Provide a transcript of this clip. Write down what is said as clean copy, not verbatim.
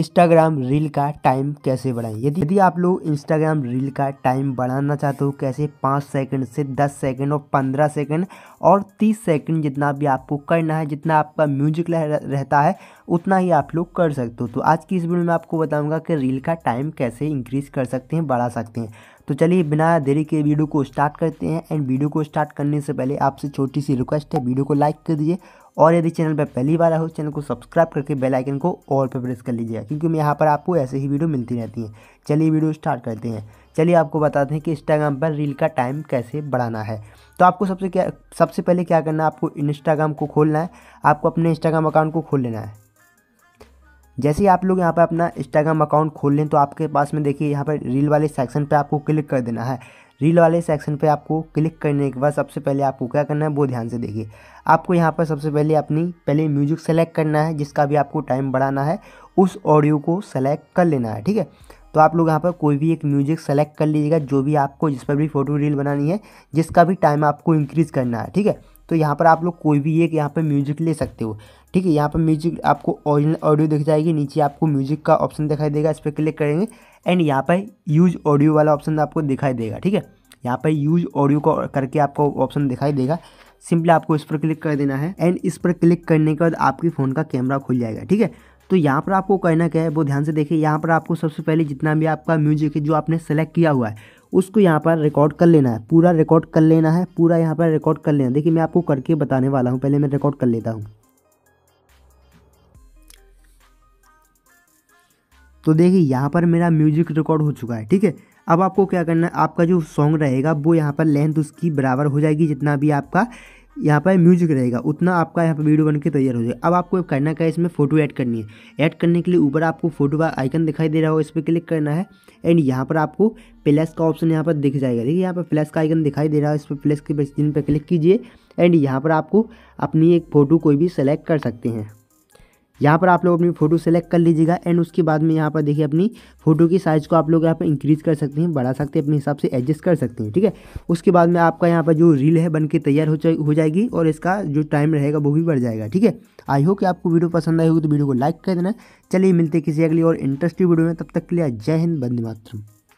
Instagram reel का time कैसे बढ़ाएं। यदि आप लोग इंस्टाग्राम रील का टाइम बढ़ाना चाहते हो कैसे, 5 सेकंड से 10 सेकंड और 15 सेकंड और 30 सेकंड, जितना भी आपको करना है, जितना आपका म्यूजिक रहता है उतना ही आप लोग कर सकते हो। तो आज की इस वीडियो में आपको बताऊंगा कि रील का टाइम कैसे इंक्रीज़ कर सकते हैं, बढ़ा सकते हैं। तो चलिए बिना देरी के वीडियो को स्टार्ट करते हैं। एंड वीडियो को स्टार्ट करने से पहले आपसे छोटी सी रिक्वेस्ट है, वीडियो को लाइक कर दीजिए और यदि चैनल पर पहली बार आए हो चैनल को सब्सक्राइब करके बेल आइकन को ऑल पर प्रेस कर लीजिएगा, क्योंकि मैं यहाँ पर आपको ऐसे ही वीडियो मिलती रहती हैं। चलिए वीडियो स्टार्ट करते हैं। चलिए आपको बताते हैं कि इंस्टाग्राम पर रील का टाइम कैसे बढ़ाना है। तो आपको सबसे पहले क्या करना है, आपको इंस्टाग्राम को खोलना है, आपको अपने इंस्टाग्राम अकाउंट को खोल लेना है। जैसे ही आप लोग यहाँ पर अपना इंस्टाग्राम अकाउंट खोल लें तो आपके पास में देखिए यहाँ पर रील वाले सेक्शन पे आपको क्लिक कर देना है। रील वाले सेक्शन पे आपको क्लिक करने के बाद सबसे पहले आपको क्या करना है वो ध्यान से देखिए। आपको यहाँ पर सबसे पहले अपनी म्यूजिक सेलेक्ट करना है, जिसका भी आपको टाइम बढ़ाना है उस ऑडियो को सेलेक्ट कर लेना है। ठीक है, तो आप लोग यहाँ पर कोई भी एक म्यूजिक सेलेक्ट कर लीजिएगा, जो भी आपको, जिस पर भी फ़ोटो रील बनानी है, जिसका भी टाइम आपको इंक्रीज़ करना है। ठीक है, तो यहाँ पर आप लोग कोई भी एक यहाँ पर म्यूजिक ले सकते हो। ठीक है, यहाँ पर म्यूजिक आपको ओरिजिनल ऑडियो दिख जाएगी, नीचे आपको म्यूजिक का ऑप्शन दिखाई देगा, इस पर क्लिक करेंगे एंड यहाँ पर यूज ऑडियो वाला ऑप्शन आपको दिखाई देगा। ठीक है, यहाँ पर यूज ऑडियो को करके आपको ऑप्शन दिखाई देगा, सिंपली आपको इस पर क्लिक कर देना है एंड इस पर क्लिक करने के बाद आपके फ़ोन का कैमरा खुल जाएगा। ठीक है, तो यहाँ पर आपको करना क्या है वो ध्यान से देखिए। यहाँ पर आपको सबसे पहले जितना भी आपका म्यूजिक है जो आपने सेलेक्ट किया हुआ है उसको यहाँ पर रिकॉर्ड कर लेना है, पूरा रिकॉर्ड कर लेना है, पूरा यहाँ पर रिकॉर्ड कर लेना है। देखिए मैं आपको करके बताने वाला हूँ, पहले मैं रिकॉर्ड कर लेता हूँ। तो देखिए यहाँ पर मेरा म्यूजिक रिकॉर्ड हो चुका है। ठीक है, अब आपको क्या करना है, आपका जो सॉन्ग रहेगा वो यहाँ पर लेंथ उसकी बराबर हो जाएगी, जितना भी आपका यहाँ पर म्यूजिक रहेगा उतना आपका यहाँ पर वीडियो बनके तैयार हो जाएगा। अब आपको करना क्या है, इसमें फ़ोटो ऐड करनी है। ऐड करने के लिए ऊपर आपको फ़ोटो का आइकन दिखाई दे रहा हो, इस पर क्लिक करना है एंड यहाँ पर आपको प्लस का ऑप्शन यहाँ पर दिख जाएगा। देखिए यहाँ पर प्लस का आइकन दिखाई दे रहा है, इस पर प्लस के चिन्ह पर क्लिक कीजिए एंड यहाँ पर आपको अपनी एक फ़ोटो कोई भी सेलेक्ट कर सकते हैं। यहाँ पर आप लोग अपनी फ़ोटो सेलेक्ट कर लीजिएगा एंड उसके बाद में यहाँ पर देखिए अपनी फ़ोटो की साइज़ को आप लोग यहाँ पर इंक्रीज़ कर सकते हैं, बढ़ा सकते हैं, अपने हिसाब से एडजस्ट कर सकते हैं। ठीक है, उसके बाद में आपका यहाँ पर जो रील है बनके तैयार हो जाएगी और इसका जो टाइम रहेगा वो भी बढ़ जाएगा। ठीक है, आई होप कि आपको वीडियो पसंद आई होगी तो वीडियो को लाइक कर देना। चलिए मिलते किसी अगली और इंटरेस्टिंग वीडियो में, तब तक के लिए जय हिंद, वंदे मातरम।